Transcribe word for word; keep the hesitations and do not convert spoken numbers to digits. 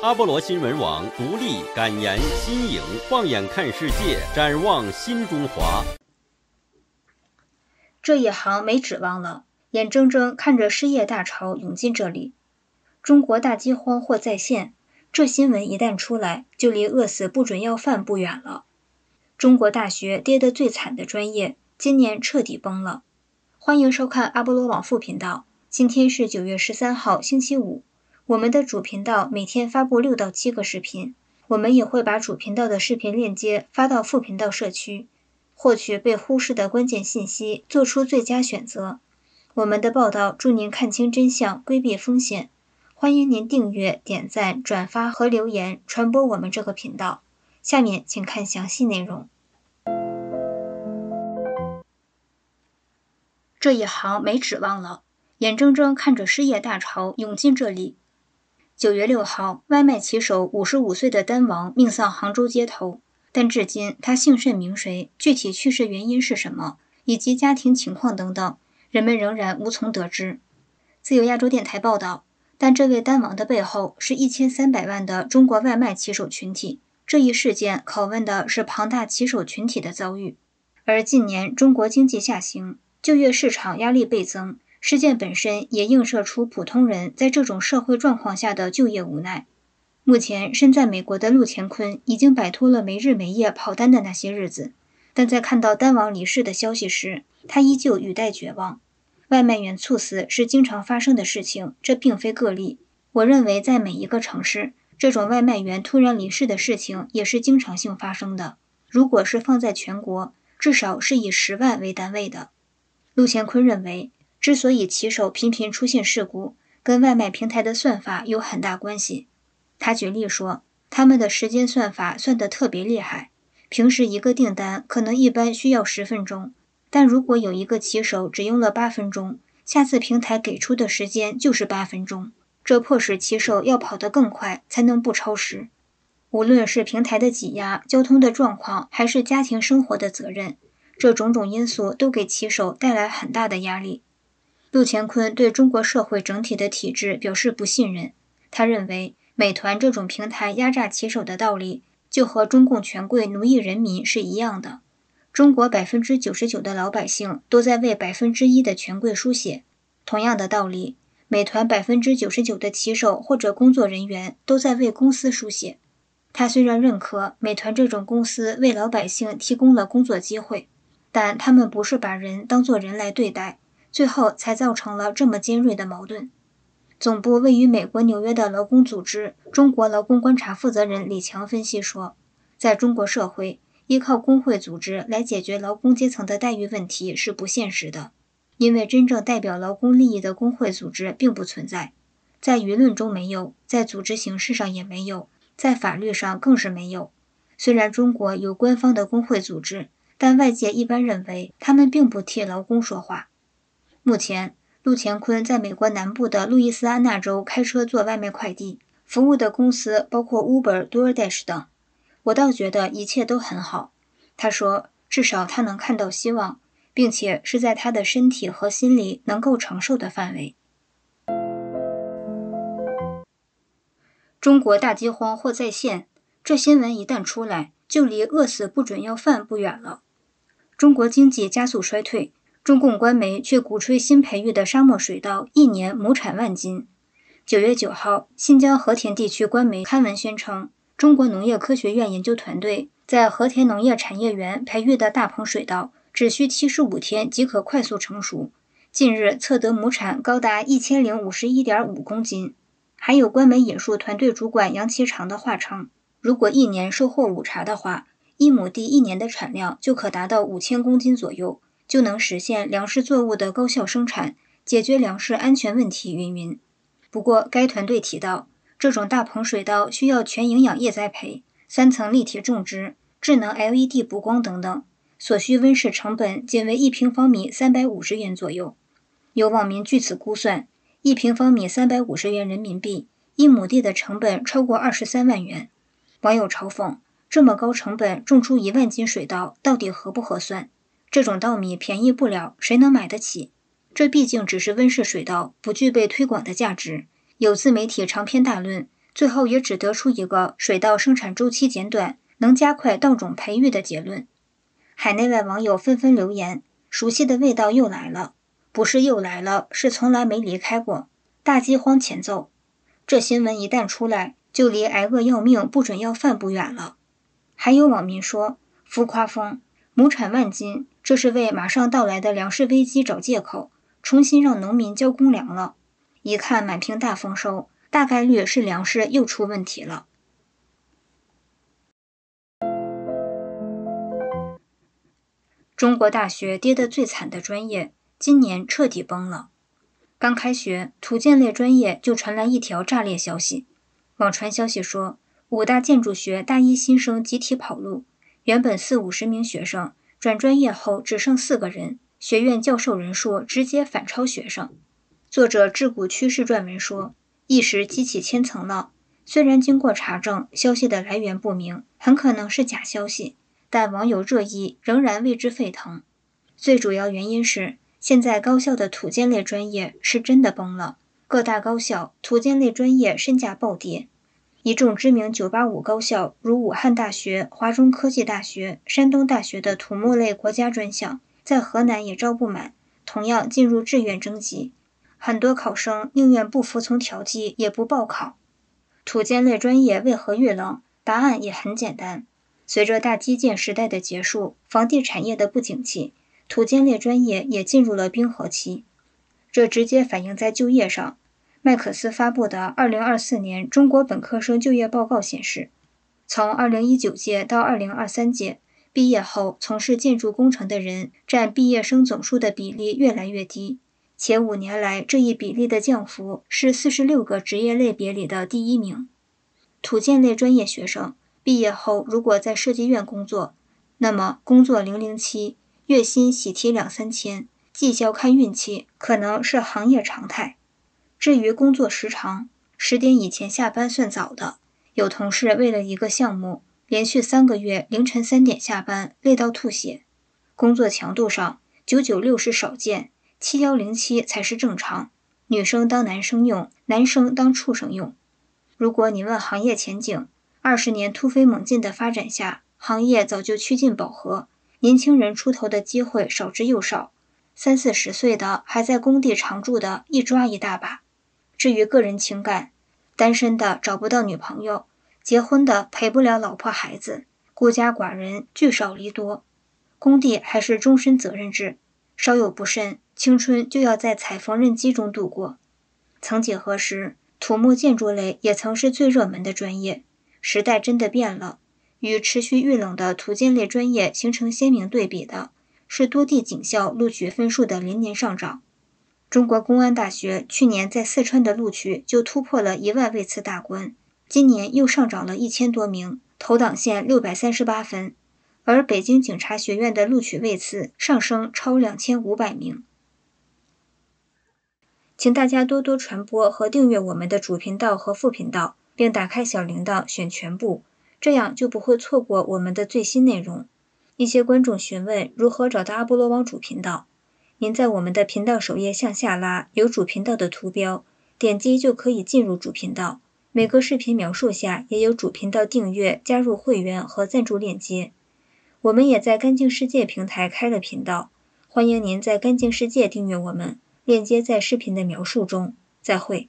阿波罗新闻网独立、敢言、新颖，放眼看世界，展望新中华。这一行没指望了，眼睁睁看着失业大潮涌进这里。中国大饥荒或再现，这新闻一旦出来，就离饿死不准要饭不远了。中国大学跌得最惨的专业，今年彻底崩了。欢迎收看阿波罗网副频道，今天是九月十三号，星期五。我们的主频道每天发布六到七个视频，我们也会把主频道的视频链接发到副频道社区，获取被忽视的关键信息，做出最佳选择。我们的报道助您看清真相，规避风险。欢迎您订阅、点赞、转发和留言，传播我们这个频道。下面请看详细内容。这一行没指望了，眼睁睁看着失业大潮涌进这里。九月六号，外卖骑手五十五岁的丹王命丧杭州街头，但至今他姓甚名谁，具体去世原因是什么，以及家庭情况等等，人们仍然无从得知。自由亚洲电台报道，但这位丹王的背后是一千三百万的中国外卖骑手群体，这一事件拷问的是庞大骑手群体的遭遇。而近年中国经济下行，就业市场压力倍增，事件本身也映射出普通人在这种社会状况下的就业无奈。目前身在美国的陆乾坤已经摆脱了没日没夜跑单的那些日子，但在看到丹王离世的消息时，他依旧语带绝望。外卖员猝死是经常发生的事情，这并非个例。我认为在每一个城市，这种外卖员突然离世的事情也是经常性发生的。如果是放在全国，至少是以十万为单位的。陆乾坤认为，之所以骑手频频出现事故，跟外卖平台的算法有很大关系。他举例说，他们的时间算法算得特别厉害，平时一个订单可能一般需要十分钟，但如果有一个骑手只用了八分钟，下次平台给出的时间就是八分钟，这迫使骑手要跑得更快才能不超时。无论是平台的挤压、交通的状况，还是家庭生活的责任，这种种因素都给骑手带来很大的压力。陆乾坤对中国社会整体的体制表示不信任，他认为美团这种平台压榨骑手的道理，就和中共权贵奴役人民是一样的。中国 百分之九十九 的老百姓都在为 百分之一 的权贵输血，同样的道理，美团 百分之九十九 的骑手或者工作人员都在为公司输血。他虽然认可美团这种公司为老百姓提供了工作机会，但他们不是把人当作人来对待，最后才造成了这么尖锐的矛盾。总部位于美国纽约的劳工组织中国劳工观察负责人李强分析说，在中国社会，依靠工会组织来解决劳工阶层的待遇问题是不现实的，因为真正代表劳工利益的工会组织并不存在，在舆论中没有，在组织形式上也没有，在法律上更是没有。虽然中国有官方的工会组织，但外界一般认为他们并不替劳工说话。目前，陆乾坤在美国南部的路易斯安那州开车做外卖快递，服务的公司包括 Uber、DoorDash 等。我倒觉得一切都很好。他说，至少他能看到希望，并且是在他的身体和心理能够承受的范围。中国大饥荒或再现，这新闻一旦出来，就离饿死不准要饭不远了。中国经济加速衰退，中共官媒却鼓吹新培育的沙漠水稻一年亩产万斤。九月九号，新疆和田地区官媒刊文宣称，中国农业科学院研究团队在和田农业产业园培育的大棚水稻只需七十五天即可快速成熟，近日测得亩产高达 一千零五十一点五公斤。还有官媒引述团队主管杨其长的话称，如果一年收获五茬的话，一亩地一年的产量就可达到五千公斤左右，就能实现粮食作物的高效生产，解决粮食安全问题云云。不过该团队提到，这种大棚水稻需要全营养液栽培、三层立体种植、智能 L E D 补光等等，所需温室成本仅为一平方米三百五十元左右。有网民据此估算，一平方米三百五十元人民币，一亩地的成本超过二十三万元。网友嘲讽，这么高成本种出一万斤水稻到底合不合算？这种稻米便宜不了，谁能买得起？这毕竟只是温室水稻，不具备推广的价值。有自媒体长篇大论，最后也只得出一个水稻生产周期减短，能加快稻种培育的结论。海内外网友纷纷留言：“熟悉的味道又来了，不是又来了，是从来没离开过。大饥荒前奏。”这新闻一旦出来，就离挨饿要命、不准要饭不远了。还有网民说：“浮夸风，亩产万斤，这是为马上到来的粮食危机找借口，重新让农民交公粮了。”一看满屏大丰收，大概率是粮食又出问题了。中国大学跌得最惨的专业，今年彻底崩了。刚开学，土建类专业就传来一条炸裂消息。网传消息说，五大建筑学大一新生集体跑路，原本四五十名学生，转专业后只剩四个人，学院教授人数直接反超学生。作者致股趋势撰文说，一时激起千层浪。虽然经过查证，消息的来源不明，很可能是假消息，但网友热议仍然为之沸腾。最主要原因是，现在高校的土建类专业是真的崩了，各大高校土建类专业身价暴跌。一众知名九八五高校，如武汉大学、华中科技大学、山东大学的土木类国家专项，在河南也招不满，同样进入志愿征集。很多考生宁愿不服从调剂，也不报考。土建类专业为何遇冷？答案也很简单。随着大基建时代的结束，房地产业的不景气，土建类专业也进入了冰河期。这直接反映在就业上。麦可思发布的二零二四年中国本科生就业报告显示，从二零一九届到二零二三届，毕业后从事建筑工程的人占毕业生总数的比例越来越低，且五年来这一比例的降幅是四十六个职业类别里的第一名。土建类专业学生毕业后如果在设计院工作，那么工作零零七，月薪喜提两三千，绩效看运气，可能是行业常态。至于工作时长，十点以前下班算早的，有同事为了一个项目，连续三个月凌晨三点下班，累到吐血。工作强度上，九九六是少见，七一零七才是正常，女生当男生用，男生当畜生用。如果你问行业前景，二十年突飞猛进的发展下，行业早就趋近饱和，年轻人出头的机会少之又少，三四十岁的还在工地常住的一抓一大把。至于个人情感，单身的找不到女朋友，结婚的陪不了老婆孩子，孤家寡人聚少离多。工地还是终身责任制，稍有不慎，青春就要在踩缝纫机中度过。曾几何时，土木建筑类也曾是最热门的专业。时代真的变了，与持续遇冷的土建类专业形成鲜明对比的是多地警校录取分数的连年上涨。中国公安大学去年在四川的录取就突破了一万位次大关，今年又上涨了一千多名，投档线六百三十八分，而北京警察学院的录取位次上升超两千五百名。请大家多多传播和订阅我们的主频道和副频道，并打开小铃铛选全部，这样就不会错过我们的最新内容。一些观众询问如何找到阿波罗网主频道，您在我们的频道首页向下拉，有主频道的图标，点击就可以进入主频道。每个视频描述下也有主频道订阅、加入会员和赞助链接。我们也在干净世界平台开了频道，欢迎您在干净世界订阅我们，链接在视频的描述中。再会。